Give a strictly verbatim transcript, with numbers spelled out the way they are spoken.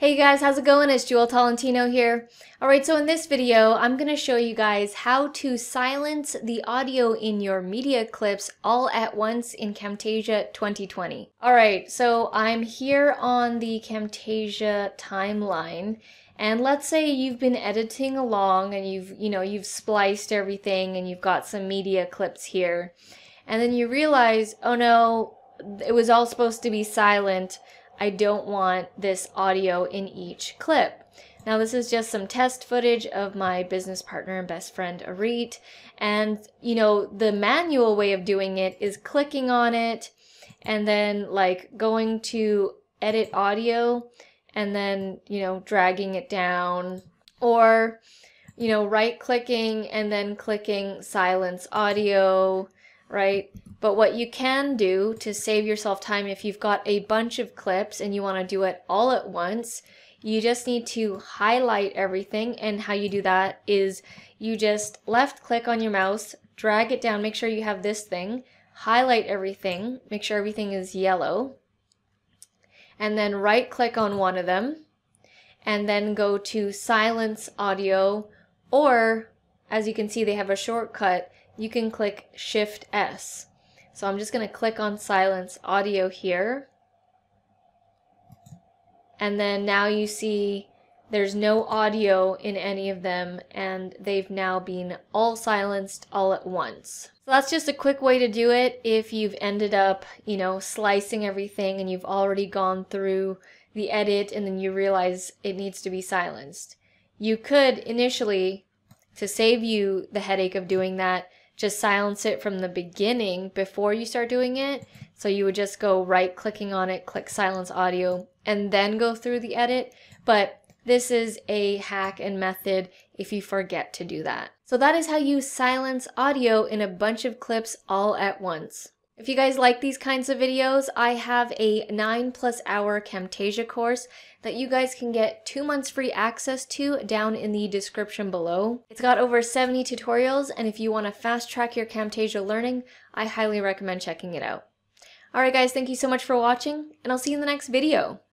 Hey guys, how's it going? It's Jewel Tolentino here. Alright, so in this video, I'm going to show you guys how to silence the audio in your media clips all at once in Camtasia twenty twenty. Alright, so I'm here on the Camtasia timeline, and let's say you've been editing along and you've, you know, you've spliced everything and you've got some media clips here, and then you realize, oh no, it was all supposed to be silent. I don't want this audio in each clip. Now this is just some test footage of my business partner and best friend Arete, and you know, the manual way of doing it is clicking on it and then like going to edit audio and then, you know, dragging it down, or you know, right clicking and then clicking silence audio, right? But what you can do to save yourself time, if you've got a bunch of clips and you want to do it all at once, you just need to highlight everything. And how you do that is you just left click on your mouse, drag it down, make sure you have this thing, highlight everything, make sure everything is yellow, and then right click on one of them, and then go to silence audio, or as you can see they have a shortcut, you can click Shift S. So I'm just going to click on silence audio here, and then now you see there's no audio in any of them and they've now been all silenced all at once. So that's just a quick way to do it if you've ended up, you know, slicing everything and you've already gone through the edit and then you realize it needs to be silenced. You could initially, to save you the headache of doing that, just silence it from the beginning before you start doing it. So you would just go right clicking on it, click silence audio, and then go through the edit. But this is a hack and method if you forget to do that. So that is how you silence audio in a bunch of clips all at once. If you guys like these kinds of videos, I have a nine plus hour Camtasia course that you guys can get two months free access to down in the description below. It's got over seventy tutorials, and if you want to fast track your Camtasia learning, I highly recommend checking it out. Alright guys, thank you so much for watching, and I'll see you in the next video.